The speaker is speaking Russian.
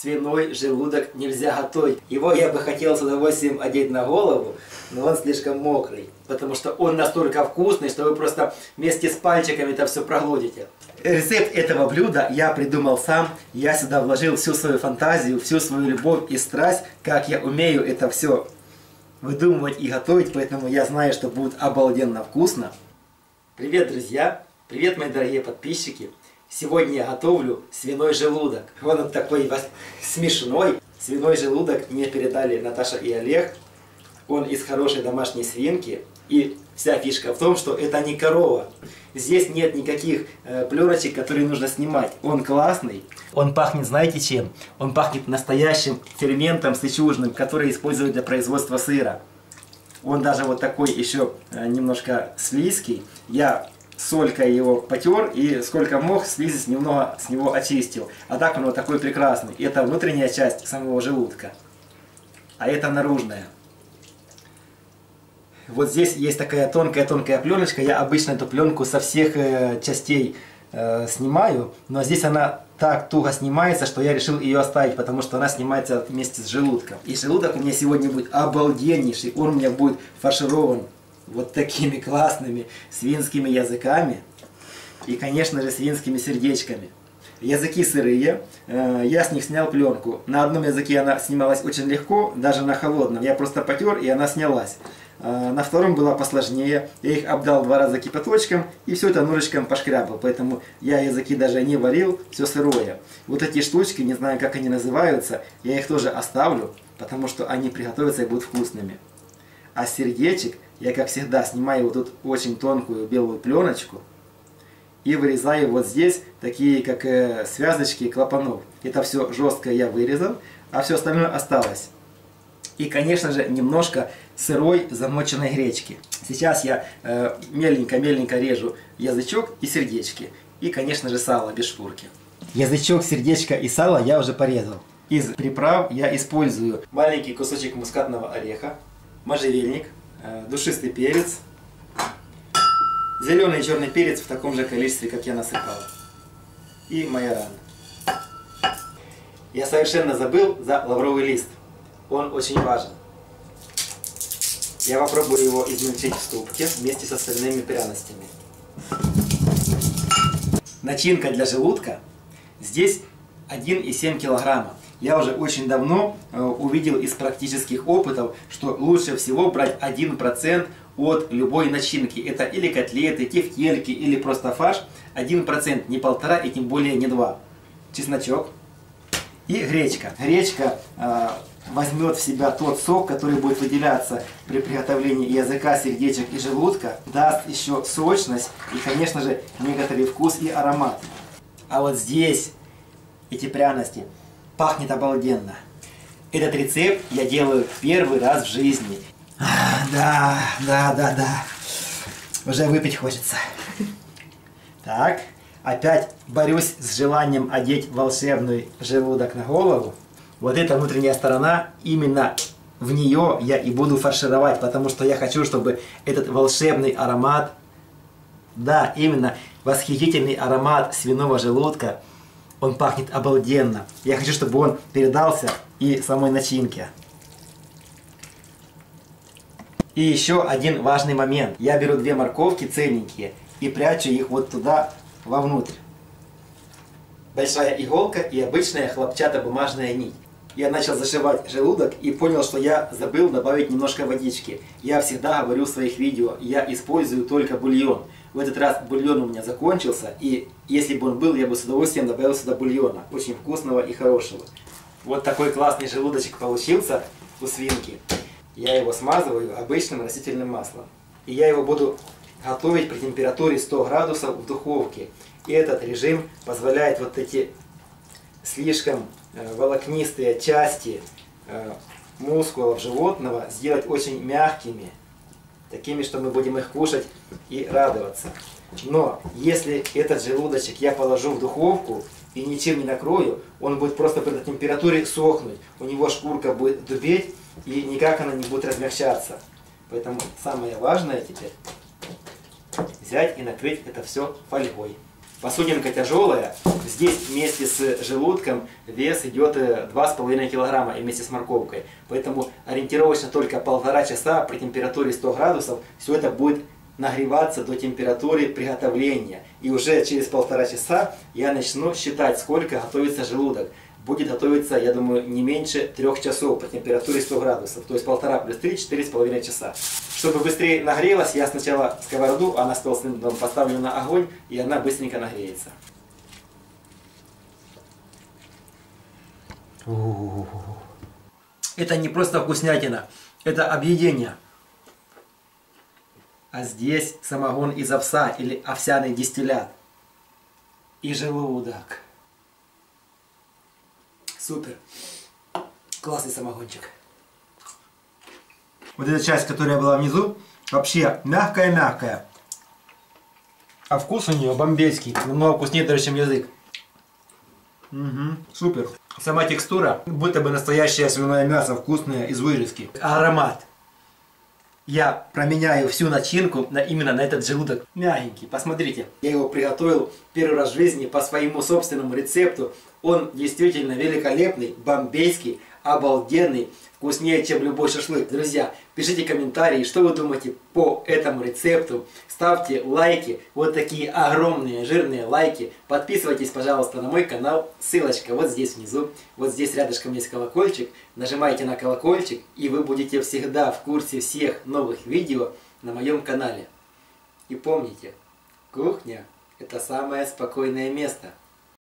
свиной желудок нельзя готовить. Его я бы хотел с удовольствием одеть на голову, но он слишком мокрый, потому что он настолько вкусный, что вы просто вместе с пальчиками это все проглотите. Рецепт этого блюда я придумал сам. Я сюда вложил всю свою фантазию, всю свою любовь и страсть, как я умею это все выдумывать и готовить, поэтому я знаю, что будет обалденно вкусно. Привет, друзья! Привет, мои дорогие подписчики! Сегодня я готовлю свиной желудок. Он такой смешной. Свиной желудок мне передали Наташа и Олег. Он из хорошей домашней свинки. И вся фишка в том, что это не корова. Здесь нет никаких плёрочек, которые нужно снимать. Он классный. Он пахнет, знаете чем? Он пахнет настоящим ферментом сычужным, который используют для производства сыра. Он даже вот такой еще немножко слизкий. Я солькой его потер и сколько мог слизь немного с него очистил. А так он вот такой прекрасный. Это внутренняя часть самого желудка. А это наружная. Вот здесь есть такая тонкая-тонкая пленочка. Я обычно эту пленку со всех частей снимаю, но здесь она так туго снимается, что я решил ее оставить, потому что она снимается вместе с желудком. И желудок у меня сегодня будет обалденнейший. Он у меня будет фарширован вот такими классными свинскими языками и, конечно же, свинскими сердечками. Языки сырые, я с них снял пленку. На одном языке она снималась очень легко, даже на холодном. Я просто потер, и она снялась. На втором было посложнее, я их обдал 2 раза кипяточком и все это ножичком пошкрябал. Поэтому я языки даже не варил, все сырое. Вот эти штучки, не знаю, как они называются, я их тоже оставлю, потому что они приготовятся и будут вкусными. А сердечек я, как всегда, снимаю вот тут очень тонкую белую пленочку и вырезаю вот здесь такие, как связочки клапанов. Это все жесткое я вырезал, а все остальное осталось. И, конечно же, немножко сырой замоченной гречки. Сейчас я меленько-меленько режу язычок и сердечки. И, конечно же, сало без шкурки. Язычок, сердечко и сало я уже порезал. Из приправ я использую маленький кусочек мускатного ореха, можжевельник, душистый перец, зеленый и черный перец в таком же количестве, как я насыпал, и майоран. Я совершенно забыл за лавровый лист. Он очень важен. Я попробую его измельчить в ступке вместе с остальными пряностями. Начинка для желудка. Здесь 1,7 килограмма. Я уже очень давно увидел из практических опытов, что лучше всего брать 1% от любой начинки. Это или котлеты, тефтельки, или просто фарш. 1%, не 1,5 и тем более не 2. Чесночок и гречка. Гречка возьмет в себя тот сок, который будет выделяться при приготовлении языка, сердечек и желудка. Даст еще сочность и, конечно же, некоторый вкус и аромат. А вот здесь эти пряности. Пахнет обалденно. Этот рецепт я делаю первый раз в жизни. Да. Уже выпить хочется. Так, опять борюсь с желанием одеть волшебный желудок на голову. Вот эта внутренняя сторона, именно в нее я и буду фаршировать, потому что я хочу, чтобы этот волшебный аромат, да, именно восхитительный аромат свиного желудка, он пахнет обалденно. Я хочу, чтобы он передался и самой начинке. И еще один важный момент. Я беру 2 морковки цельненькие и прячу их вот туда, вовнутрь. Большая иголка и обычная хлопчатобумажная нить. Я начал зашивать желудок и понял, что я забыл добавить немножко водички. Я всегда говорю в своих видео, я использую только бульон. В этот раз бульон у меня закончился, и если бы он был, я бы с удовольствием добавил сюда бульона. Очень вкусного и хорошего. Вот такой классный желудочек получился у свинки. Я его смазываю обычным растительным маслом. И я его буду готовить при температуре 100 градусов в духовке. И этот режим позволяет вот эти слишком волокнистые части мускулов животного сделать очень мягкими, такими, что мы будем их кушать и радоваться. Но если этот желудочек я положу в духовку и ничем не накрою, он будет просто при температуре сохнуть, у него шкурка будет дубеть и никак она не будет размягчаться. Поэтому самое важное теперь взять и накрыть это все фольгой. Посудинка тяжелая, здесь вместе с желудком вес идет 2,5 кг и вместе с морковкой. Поэтому ориентировочно только 1,5 часа при температуре 100 градусов все это будет нагреваться до температуры приготовления. И уже через 1,5 часа я начну считать, сколько готовится желудок. Будет готовиться, я думаю, не меньше 3 часов при температуре 100 градусов. То есть 1,5 плюс 3, 4,5 часа. Чтобы быстрее нагрелась, я сначала сковороду, она с толстым дном, поставлю на огонь, и она быстренько нагреется. Это не просто вкуснятина, это объедение. А здесь самогон из овса или овсяный дистиллят. И желудок. Супер. Классный самогончик. Вот эта часть, которая была внизу, вообще мягкая-мягкая. А вкус у нее бомбейский. Намного вкуснее даже, чем язык. Угу. Супер. Сама текстура, будто бы настоящее свиное мясо, вкусное из вырезки. Аромат. Я променяю всю начинку именно на этот желудок. Мягенький, посмотрите. Я его приготовил первый раз в жизни по своему собственному рецепту. Он действительно великолепный, бомбейский, обалденный, вкуснее, чем любой шашлык. Друзья, пишите комментарии, что вы думаете по этому рецепту. Ставьте лайки, вот такие огромные, жирные лайки. Подписывайтесь, пожалуйста, на мой канал. Ссылочка вот здесь внизу, вот здесь рядышком есть колокольчик. Нажимайте на колокольчик, и вы будете всегда в курсе всех новых видео на моем канале. И помните, кухня – это самое спокойное место.